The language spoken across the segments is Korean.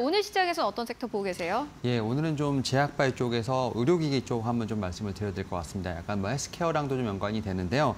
오늘 시장에서는 어떤 섹터 보고 계세요? 예, 오늘은 좀 제약바이오 쪽에서 의료기기 쪽 한번 좀 말씀을 드려야 될 것 같습니다. 약간 뭐 헬스케어랑도 좀 연관이 되는데요.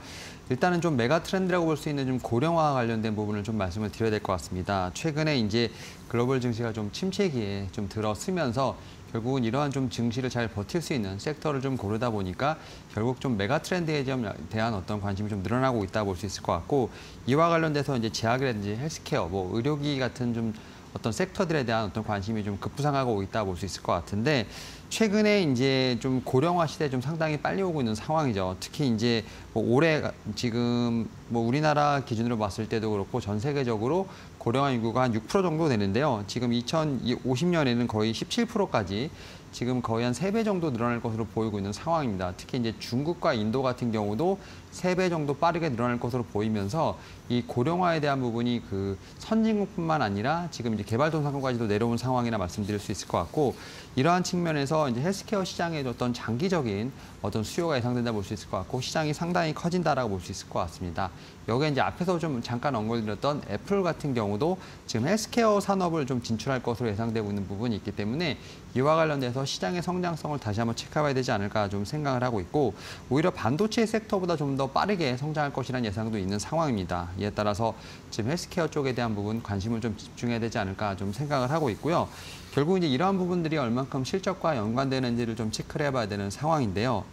일단은 좀 메가 트렌드라고 볼 수 있는 좀 고령화 관련된 부분을 좀 말씀을 드려야 될 것 같습니다. 최근에 이제 글로벌 증시가 좀 침체기에 좀 들어서면서 결국은 이러한 좀 증시를 잘 버틸 수 있는 섹터를 좀 고르다 보니까 결국 좀 메가 트렌드에 대한 어떤 관심이 좀 늘어나고 있다 볼 수 있을 것 같고, 이와 관련돼서 이제 제약이라든지 헬스케어, 뭐 의료기기 같은 좀 어떤 섹터들에 대한 어떤 관심이 좀 급부상하고 있다 볼 수 있을 것 같은데, 최근에 이제 좀 고령화 시대에 좀 상당히 빨리 오고 있는 상황이죠. 특히 이제 뭐 올해 지금 뭐 우리나라 기준으로 봤을 때도 그렇고 전 세계적으로 고령화 인구가 한 6% 정도 되는데요. 지금 2050년에는 거의 17%까지 지금 거의 한 3배 정도 늘어날 것으로 보이고 있는 상황입니다. 특히 이제 중국과 인도 같은 경우도 3배 정도 빠르게 늘어날 것으로 보이면서 이 고령화에 대한 부분이 그 선진국뿐만 아니라 지금 이제 개발도상국까지도 내려온 상황이라 말씀드릴 수 있을 것 같고, 이러한 측면에서 이제 헬스케어 시장의 어떤 장기적인 어떤 수요가 예상된다 볼 수 있을 것 같고, 시장이 상당히 커진다라고 볼 수 있을 것 같습니다. 여기에 이제 앞에서 좀 잠깐 언급드렸던 애플 같은 경우도 지금 헬스케어 산업을 좀 진출할 것으로 예상되고 있는 부분이 있기 때문에 이와 관련돼서 시장의 성장성을 다시 한번 체크해봐야 되지 않을까 좀 생각을 하고 있고, 오히려 반도체 섹터보다 좀 더 빠르게 성장할 것이라는 예상도 있는 상황입니다. 이에 따라서 지금 헬스케어 쪽에 대한 부분 관심을 좀 집중해야 되지 않을까 좀 생각을 하고 있고요. 결국 이제 이러한 부분들이 얼만큼 실적과 연관되는지를 좀 체크를 해봐야 되는 상황인데요.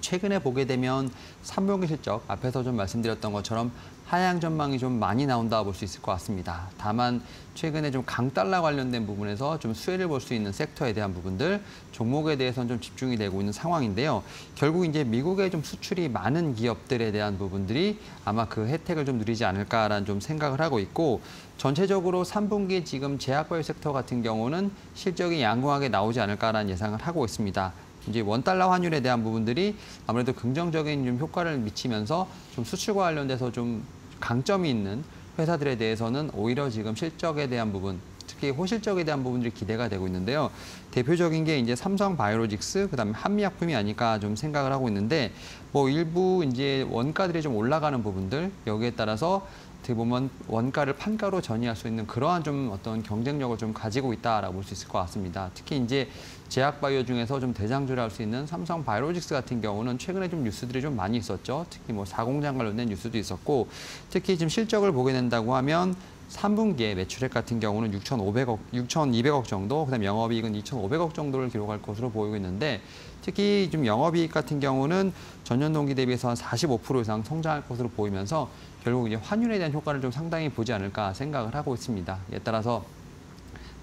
최근에 보게 되면 3분기 실적, 앞에서 좀 말씀드렸던 것처럼 하향 전망이 좀 많이 나온다 볼 수 있을 것 같습니다. 다만 최근에 좀 강달러 관련된 부분에서 좀 수혜를 볼 수 있는 섹터에 대한 부분들, 종목에 대해서는 좀 집중이 되고 있는 상황인데요. 결국 이제 미국의 좀 수출이 많은 기업들에 대한 부분들이 아마 그 혜택을 좀 누리지 않을까라는 좀 생각을 하고 있고, 전체적으로 3분기 지금 제약바이오 섹터 같은 경우는 실적이 양호하게 나오지 않을까라는 예상을 하고 있습니다. 이제 원달러 환율에 대한 부분들이 아무래도 긍정적인 좀 효과를 미치면서 좀 수출과 관련돼서 좀 강점이 있는 회사들에 대해서는 오히려 지금 실적에 대한 부분, 특히 호실적에 대한 부분들이 기대가 되고 있는데요. 대표적인 게 이제 삼성바이오로직스, 그다음에 한미약품이 아닐까 좀 생각을 하고 있는데, 뭐 일부 이제 원가들이 좀 올라가는 부분들, 여기에 따라서 어떻게 보면 원가를 판가로 전이할 수 있는 그러한 좀 어떤 경쟁력을 좀 가지고 있다라고 볼 수 있을 것 같습니다. 특히 이제 제약바이오 중에서 좀 대장주를 할 수 있는 삼성바이오로직스 같은 경우는 최근에 좀 뉴스들이 좀 많이 있었죠. 특히 뭐 사공장 관련된 뉴스도 있었고, 특히 지금 실적을 보게 된다고 하면 3분기에 매출액 같은 경우는 6,200억 정도, 그다음 영업이익은 2,500억 정도를 기록할 것으로 보이고 있는데, 특히 좀 영업이익 같은 경우는 전년 동기 대비해서 한 45% 이상 성장할 것으로 보이면서 결국 이제 환율에 대한 효과를 좀 상당히 보지 않을까 생각을 하고 있습니다. 이에 따라서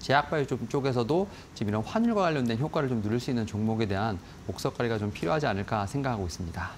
제약바이오 쪽에서도 지금 이런 환율과 관련된 효과를 좀 누릴 수 있는 종목에 대한 목석거리가 좀 필요하지 않을까 생각하고 있습니다.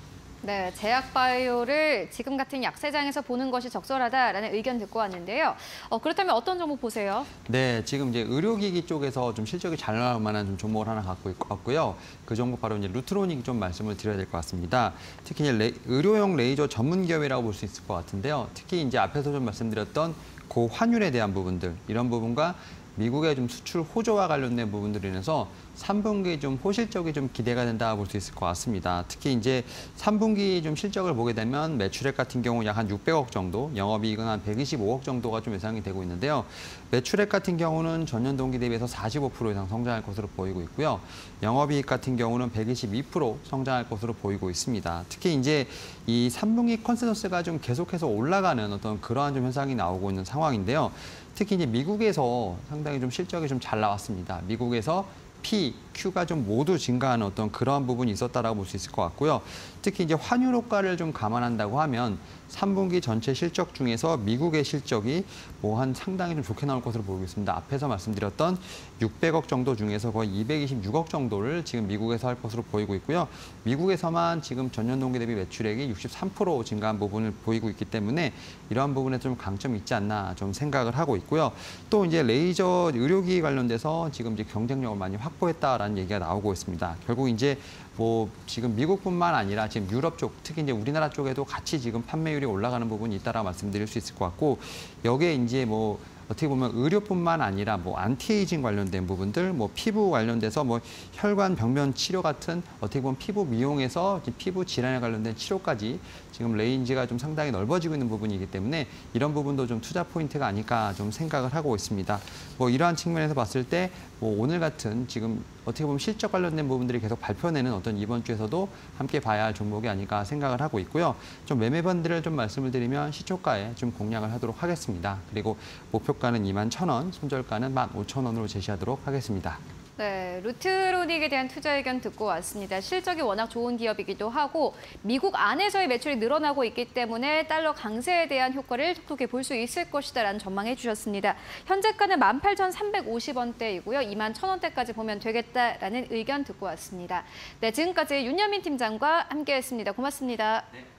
네, 제약바이오를 지금 같은 약세장에서 보는 것이 적절하다라는 의견 듣고 왔는데요. 그렇다면 어떤 종목 보세요? 네, 지금 이제 의료기기 쪽에서 좀 실적이 잘 나올 만한 좀 종목을 하나 갖고 왔고요. 그 종목 바로 이제 루트로닉 좀 말씀을 드려야 될 것 같습니다. 특히 이제 의료용 레이저 전문 기업이라고 볼 수 있을 것 같은데요. 특히 이제 앞에서 좀 말씀드렸던 고환율에 대한 부분들, 이런 부분과 미국의 좀 수출 호조와 관련된 부분들로 인해서 3분기 좀 호실적이 좀 기대가 된다 볼 수 있을 것 같습니다. 특히 이제 3분기 좀 실적을 보게 되면 매출액 같은 경우 약 한 600억 정도, 영업이익은 한 125억 정도가 좀 예상이 되고 있는데요. 매출액 같은 경우는 전년 동기 대비해서 45% 이상 성장할 것으로 보이고 있고요. 영업이익 같은 경우는 122% 성장할 것으로 보이고 있습니다. 특히 이제 이 3분기 컨센서스가 좀 계속해서 올라가는 어떤 그러한 좀 현상이 나오고 있는 상황인데요. 특히 이제 미국에서 상당히 좀 실적이 좀 잘 나왔습니다. 미국에서 P, Q가 좀 모두 증가하는 어떤 그러한 부분이 있었다라고 볼 수 있을 것 같고요. 특히 이제 환율 효과를 좀 감안한다고 하면 3분기 전체 실적 중에서 미국의 실적이 뭐 한 상당히 좀 좋게 나올 것으로 보이고 있습니다. 앞에서 말씀드렸던 600억 정도 중에서 거의 226억 정도를 지금 미국에서 할 것으로 보이고 있고요. 미국에서만 지금 전년 동기 대비 매출액이 63% 증가한 부분을 보이고 있기 때문에 이러한 부분에 좀 강점이 있지 않나 좀 생각을 하고 있고요. 또 이제 레이저 의료기기 관련돼서 지금 이제 경쟁력을 많이 확보했다라는 얘기가 나오고 있습니다. 결국 이제 뭐 지금 미국뿐만 아니라 지금 유럽 쪽, 특히 이제 우리나라 쪽에도 같이 지금 판매율이 올라가는 부분이 있다라고 말씀드릴 수 있을 것 같고, 여기에 이제 뭐 어떻게 보면 의료뿐만 아니라 뭐 안티에이징 관련된 부분들, 뭐 피부 관련돼서 뭐 혈관 병변 치료 같은 어떻게 보면 피부 미용에서 피부 질환에 관련된 치료까지 지금 레인지가 좀 상당히 넓어지고 있는 부분이기 때문에 이런 부분도 좀 투자 포인트가 아닐까 좀 생각을 하고 있습니다. 뭐 이러한 측면에서 봤을 때 뭐 오늘 같은 지금 어떻게 보면 실적 관련된 부분들이 계속 발표내는 어떤 이번 주에서도 함께 봐야 할 종목이 아닐까 생각을 하고 있고요. 좀 매매반들을 좀 말씀을 드리면 시초가에 좀 공략을 하도록 하겠습니다. 그리고 목표가는 21,000원, 손절가는 15,000원으로 제시하도록 하겠습니다. 네, 루트로닉에 대한 투자 의견 듣고 왔습니다. 실적이 워낙 좋은 기업이기도 하고 미국 안에서의 매출이 늘어나고 있기 때문에 달러 강세에 대한 효과를 톡톡히 볼 수 있을 것이다라는 전망해 주셨습니다. 현재가는 18,350원대이고요. 21,000원대까지 보면 되겠다라는 의견 듣고 왔습니다. 네, 지금까지 윤여민 팀장과 함께했습니다. 고맙습니다. 네.